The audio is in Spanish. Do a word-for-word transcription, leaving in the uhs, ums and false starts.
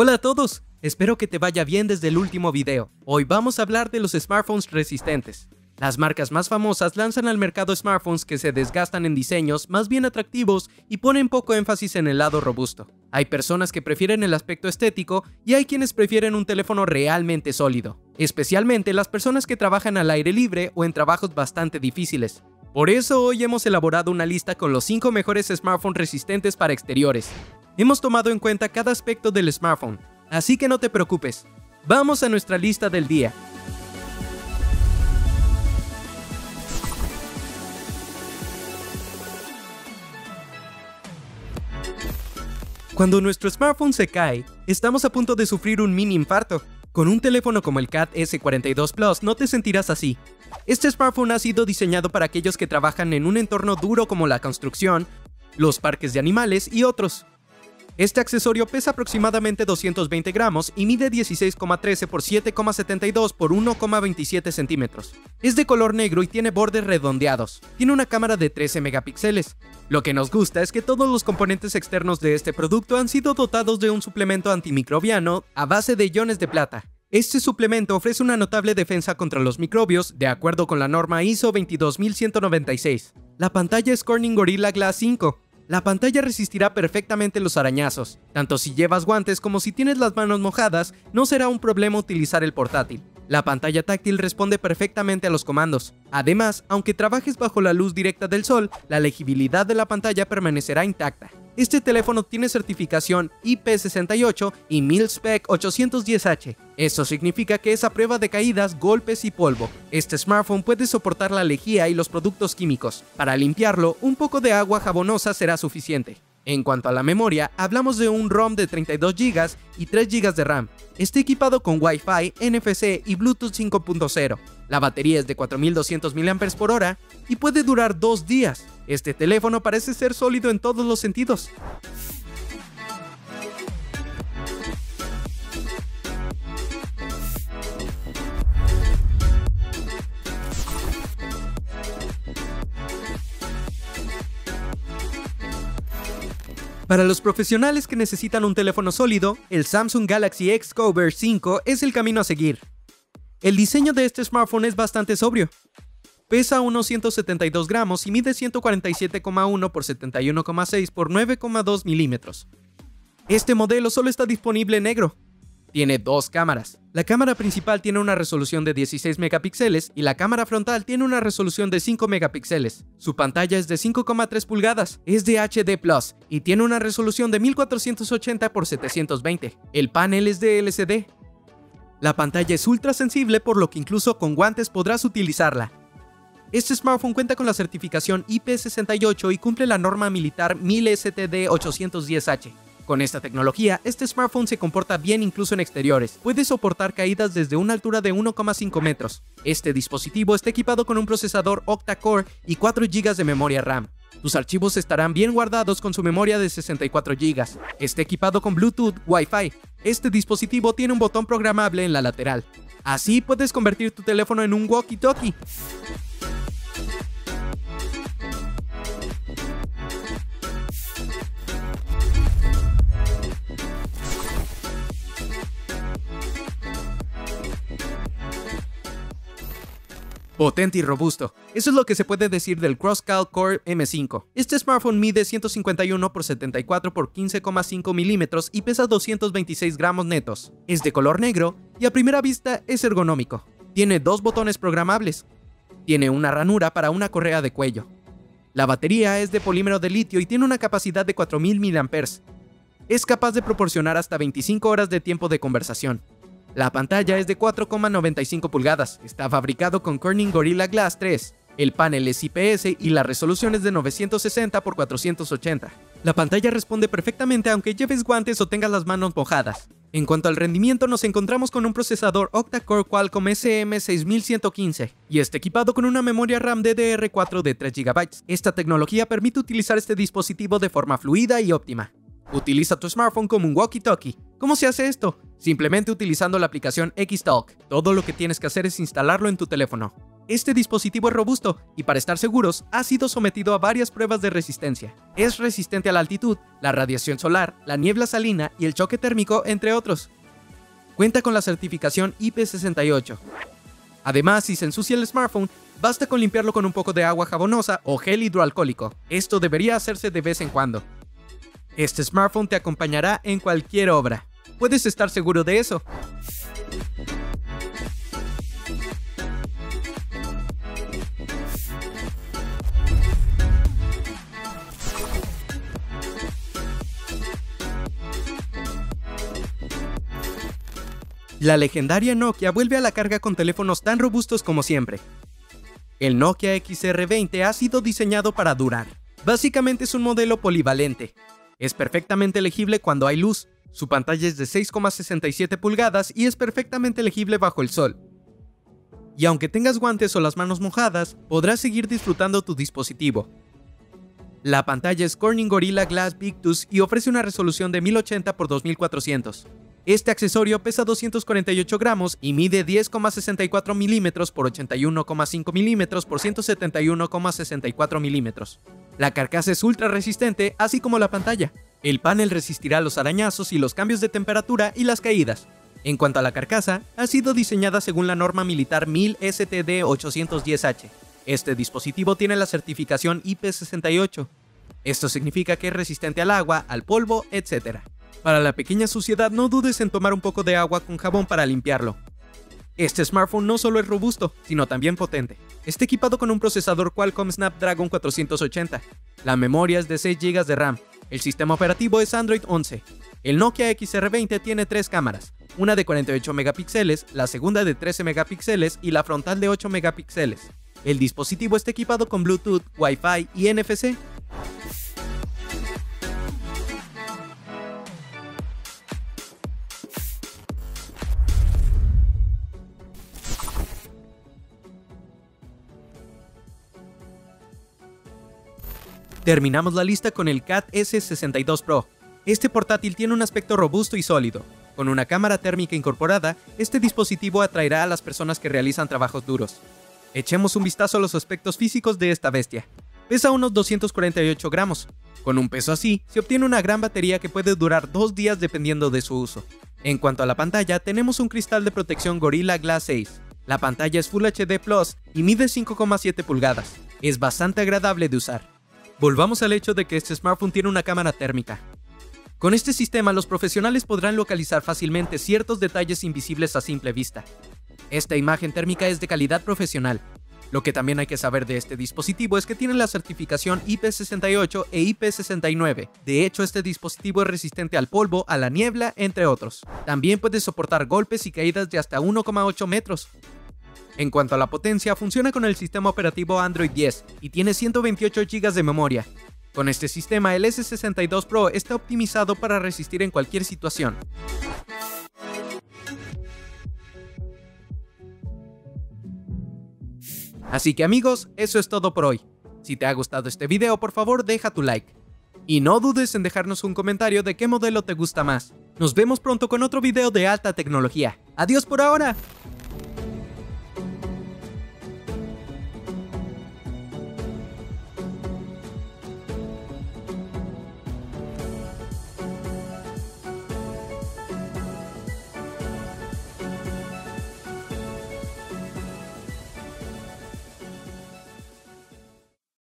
Hola a todos, espero que te vaya bien desde el último video. Hoy vamos a hablar de los smartphones resistentes. Las marcas más famosas lanzan al mercado smartphones que se desgastan en diseños más bien atractivos y ponen poco énfasis en el lado robusto. Hay personas que prefieren el aspecto estético y hay quienes prefieren un teléfono realmente sólido, especialmente las personas que trabajan al aire libre o en trabajos bastante difíciles. Por eso hoy hemos elaborado una lista con los cinco mejores smartphones resistentes para exteriores. Hemos tomado en cuenta cada aspecto del smartphone, así que no te preocupes. Vamos a nuestra lista del día. Cuando nuestro smartphone se cae, estamos a punto de sufrir un mini infarto. Con un teléfono como el CAT S cuarenta y dos Plus no te sentirás así. Este smartphone ha sido diseñado para aquellos que trabajan en un entorno duro como la construcción, los parques de animales y otros. Este accesorio pesa aproximadamente doscientos veinte gramos y mide dieciséis coma trece por siete coma setenta y dos por uno coma veintisiete centímetros. Es de color negro y tiene bordes redondeados. Tiene una cámara de trece megapíxeles. Lo que nos gusta es que todos los componentes externos de este producto han sido dotados de un suplemento antimicrobiano a base de iones de plata. Este suplemento ofrece una notable defensa contra los microbios, de acuerdo con la norma I S O veintidós mil ciento noventa y seis. La pantalla es Corning Gorilla Glass cinco. La pantalla resistirá perfectamente los arañazos. Tanto si llevas guantes como si tienes las manos mojadas, no será un problema utilizar el portátil. La pantalla táctil responde perfectamente a los comandos. Además, aunque trabajes bajo la luz directa del sol, la legibilidad de la pantalla permanecerá intacta. Este teléfono tiene certificación I P sesenta y ocho y mil S T D ochocientos diez H. Eso significa que es a prueba de caídas, golpes y polvo. Este smartphone puede soportar la lejía y los productos químicos. Para limpiarlo, un poco de agua jabonosa será suficiente. En cuanto a la memoria, hablamos de un ROM de treinta y dos gigas y tres gigas de RAM. Está equipado con Wi-Fi, N F C y Bluetooth cinco punto cero. La batería es de cuatro mil doscientos miliamperios por hora y puede durar dos días. Este teléfono parece ser sólido en todos los sentidos. Para los profesionales que necesitan un teléfono sólido, el Samsung Galaxy XCover cinco es el camino a seguir. El diseño de este smartphone es bastante sobrio. Pesa unos ciento setenta y dos gramos y mide ciento cuarenta y siete coma uno por setenta y uno coma seis por nueve coma dos milímetros. Este modelo solo está disponible en negro. Tiene dos cámaras. La cámara principal tiene una resolución de dieciséis megapíxeles y la cámara frontal tiene una resolución de cinco megapíxeles. Su pantalla es de cinco coma tres pulgadas, es de H D plus, y tiene una resolución de mil cuatrocientos ochenta por setecientos veinte. El panel es de L C D. La pantalla es ultra sensible, por lo que incluso con guantes podrás utilizarla. Este smartphone cuenta con la certificación I P sesenta y ocho y cumple la norma militar mil S T D ochocientos diez H. Con esta tecnología, este smartphone se comporta bien incluso en exteriores. Puede soportar caídas desde una altura de uno coma cinco metros. Este dispositivo está equipado con un procesador octa-core y cuatro gigas de memoria RAM. Tus archivos estarán bien guardados con su memoria de sesenta y cuatro gigas. Está equipado con Bluetooth, Wi-Fi. Este dispositivo tiene un botón programable en la lateral. Así puedes convertir tu teléfono en un walkie-talkie. Potente y robusto. Eso es lo que se puede decir del Crosscall Core M cinco. Este smartphone mide ciento cincuenta y uno por setenta y cuatro por quince coma cinco milímetros y pesa doscientos veintiséis gramos netos. Es de color negro y a primera vista es ergonómico. Tiene dos botones programables. Tiene una ranura para una correa de cuello. La batería es de polímero de litio y tiene una capacidad de cuatro mil miliamperios hora. Es capaz de proporcionar hasta veinticinco horas de tiempo de conversación. La pantalla es de cuatro coma noventa y cinco pulgadas, está fabricado con Corning Gorilla Glass tres, el panel es I P S y la resolución es de novecientos sesenta por cuatrocientos ochenta. La pantalla responde perfectamente aunque lleves guantes o tengas las manos mojadas. En cuanto al rendimiento, nos encontramos con un procesador octa-core Qualcomm S M seis mil ciento quince y está equipado con una memoria RAM D D R cuatro de tres gigas. Esta tecnología permite utilizar este dispositivo de forma fluida y óptima. Utiliza tu smartphone como un walkie-talkie. ¿Cómo se hace esto? Simplemente utilizando la aplicación XTalk. Todo lo que tienes que hacer es instalarlo en tu teléfono. Este dispositivo es robusto y, para estar seguros, ha sido sometido a varias pruebas de resistencia. Es resistente a la altitud, la radiación solar, la niebla salina y el choque térmico, entre otros. Cuenta con la certificación I P sesenta y ocho. Además, si se ensucia el smartphone, basta con limpiarlo con un poco de agua jabonosa o gel hidroalcohólico. Esto debería hacerse de vez en cuando. Este smartphone te acompañará en cualquier obra. Puedes estar seguro de eso. La legendaria Nokia vuelve a la carga con teléfonos tan robustos como siempre. El Nokia X R veinte ha sido diseñado para durar. Básicamente es un modelo polivalente. Es perfectamente legible cuando hay luz. Su pantalla es de seis coma sesenta y siete pulgadas y es perfectamente legible bajo el sol. Y aunque tengas guantes o las manos mojadas, podrás seguir disfrutando tu dispositivo. La pantalla es Corning Gorilla Glass Victus y ofrece una resolución de mil ochenta por dos mil cuatrocientos. Este accesorio pesa doscientos cuarenta y ocho gramos y mide diez coma sesenta y cuatro milímetros por ochenta y uno coma cinco milímetros por ciento setenta y uno coma sesenta y cuatro milímetros. La carcasa es ultra resistente, así como la pantalla. El panel resistirá los arañazos y los cambios de temperatura y las caídas. En cuanto a la carcasa, ha sido diseñada según la norma militar mil S T D ochocientos diez H. Este dispositivo tiene la certificación I P sesenta y ocho. Esto significa que es resistente al agua, al polvo, etcétera. Para la pequeña suciedad, no dudes en tomar un poco de agua con jabón para limpiarlo. Este smartphone no solo es robusto, sino también potente. Está equipado con un procesador Qualcomm Snapdragon cuatrocientos ochenta. La memoria es de seis gigas de RAM. El sistema operativo es Android once. El Nokia X R veinte tiene tres cámaras, una de cuarenta y ocho megapíxeles, la segunda de trece megapíxeles y la frontal de ocho megapíxeles. El dispositivo está equipado con Bluetooth, Wi-Fi y N F C. Terminamos la lista con el CAT S sesenta y dos Pro. Este portátil tiene un aspecto robusto y sólido. Con una cámara térmica incorporada, este dispositivo atraerá a las personas que realizan trabajos duros. Echemos un vistazo a los aspectos físicos de esta bestia. Pesa unos doscientos cuarenta y ocho gramos. Con un peso así, se obtiene una gran batería que puede durar dos días dependiendo de su uso. En cuanto a la pantalla, tenemos un cristal de protección Gorilla Glass seis. La pantalla es Full H D Plus y mide cinco coma siete pulgadas. Es bastante agradable de usar. Volvamos al hecho de que este smartphone tiene una cámara térmica. Con este sistema, los profesionales podrán localizar fácilmente ciertos detalles invisibles a simple vista. Esta imagen térmica es de calidad profesional. Lo que también hay que saber de este dispositivo es que tiene la certificación I P sesenta y ocho e I P sesenta y nueve. De hecho, este dispositivo es resistente al polvo, a la niebla, entre otros. También puede soportar golpes y caídas de hasta uno coma ocho metros. En cuanto a la potencia, funciona con el sistema operativo Android diez y tiene ciento veintiocho gigas de memoria. Con este sistema, el S sesenta y dos Pro está optimizado para resistir en cualquier situación. Así que amigos, eso es todo por hoy. Si te ha gustado este video, por favor deja tu like. Y no dudes en dejarnos un comentario de qué modelo te gusta más. Nos vemos pronto con otro video de alta tecnología. ¡Adiós por ahora!